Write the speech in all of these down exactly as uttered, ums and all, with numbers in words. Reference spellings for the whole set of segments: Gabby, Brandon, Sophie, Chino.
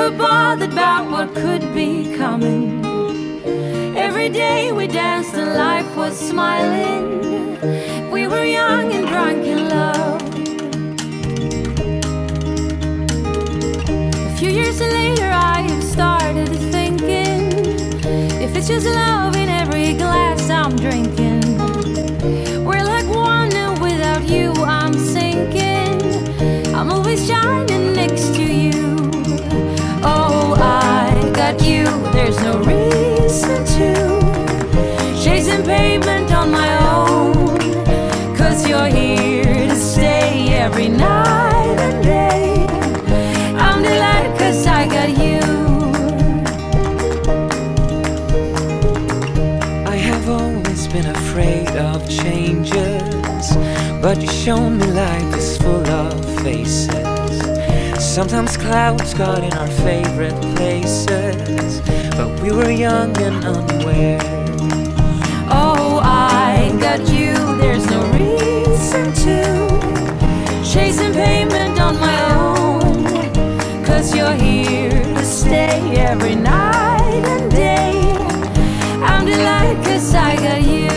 never bothered about what could be coming. Every day we danced and life was smiling. We were young and drunk in love. A few years later I have started thinking, if it's just love in every glass I'm drinking, we're like one and without you I'm sinking. I'm always shining next to you. Oh, I got you, there's no reason to chasing pavement on my own, 'cause you're here to stay every night and day. I'm delighted 'cause I got you. I have always been afraid of changes, but you've shown me life is full of faces. Sometimes clouds got in our favorite places, but we were young and unaware. Oh, I got you, there's no reason to chasing pavement on my own, 'cause you're here to stay every night and day. I'm delighted 'cause I got you.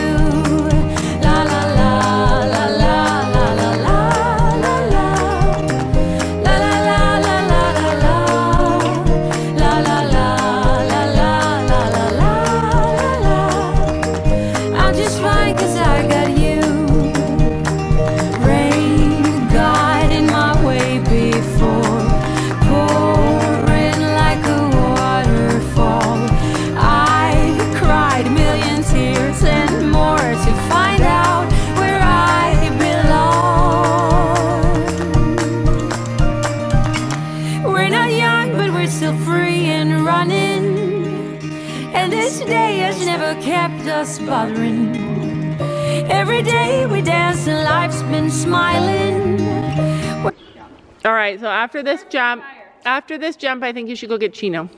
Bothering. Every day we dance and life's been smiling. All right, so after this jump, after this jump, I think you should go get Chino.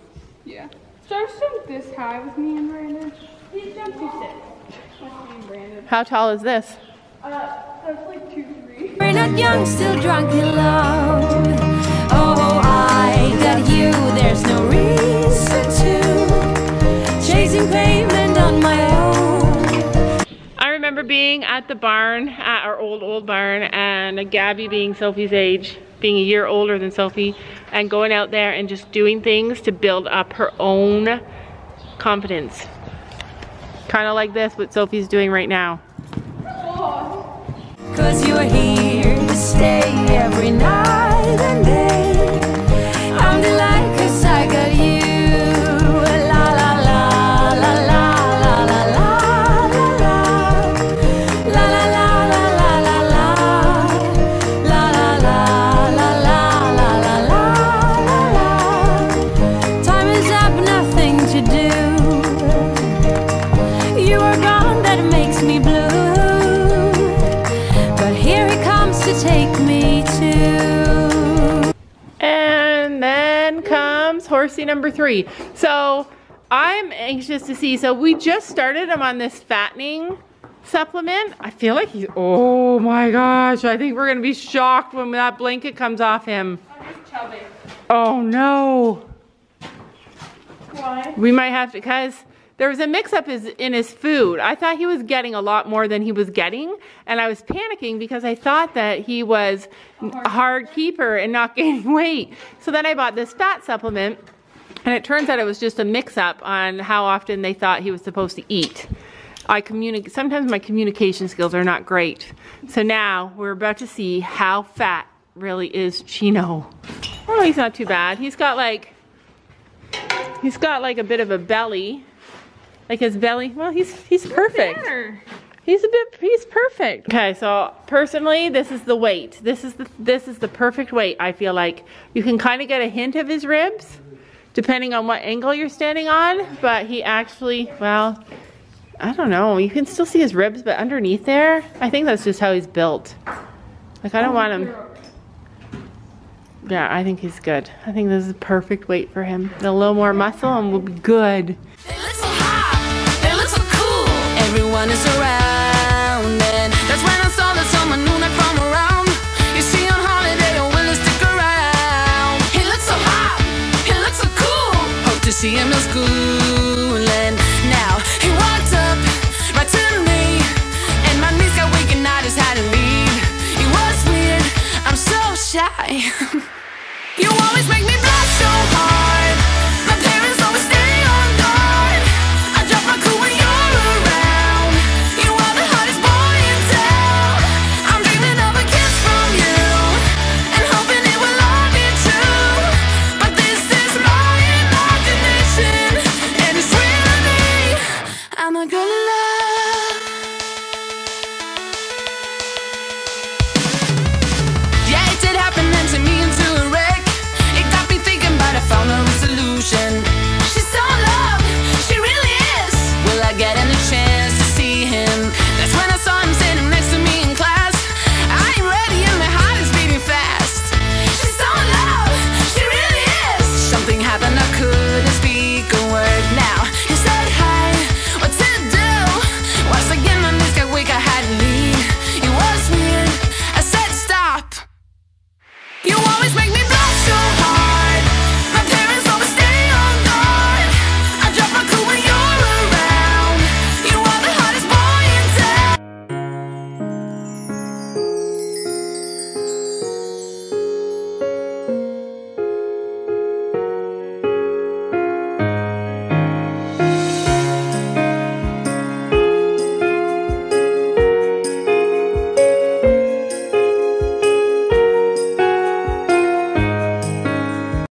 Yeah. Start from this high with me and Brandon. He jumped two steps. With me and Brandon. How tall is this? Uh, that's like two, three. We're not young, still drunk in love. Oh, I got you. There's no reason to chasing pavement on my own. I remember being at the barn, at our old, old barn, and Gabby being Sophie's age, being a year older than Sophie, and going out there and just doing things to build up her own confidence. Kind of like this, what Sophie's doing right now. 'Cause you're here to stay every night and day. I'm delighted 'cause I got you. Number three. So I'm anxious to see. So we just started him on this fattening supplement. I feel like he's, oh my gosh, I think we're gonna be shocked when that blanket comes off him. Oh no. Why? We might have to, because there was a mix-up in his food. I thought he was getting a lot more than he was getting, and I was panicking because I thought that he was a hard keeper and not gaining weight. So then I bought this fat supplement, and it turns out it was just a mix-up on how often they thought he was supposed to eat. I communicate. Sometimes my communication skills are not great. So now we're about to see how fat really is Chino. Oh, he's not too bad. He's got like, he's got like a bit of a belly. Like his belly, well, he's he's perfect. He's a bit, he's perfect. Okay, so personally, this is the weight. This is the this is the perfect weight. I feel like you can kind of get a hint of his ribs, depending on what angle you're standing on. But he actually, well, I don't know. You can still see his ribs, but underneath there, I think that's just how he's built. Like I don't want him. Yeah, I think he's good. I think this is the perfect weight for him. A little more muscle, and we'll be good. Everyone is around, and that's when I saw that someone knew that from around. You see on holiday, or will it stick around? He looks so hot, he looks so see him in school, and now he walked up right to me, and my knees got weak and I just had to leave. It was weird, I'm so shy. You always make me blush so hard. My parents always stay on guard. I drop my cool when you're around. You are the hottest boy in town. I'm dreaming of a kiss from you and hoping it will all be true. But this is my imagination, and it's really me. I'm a girl alive.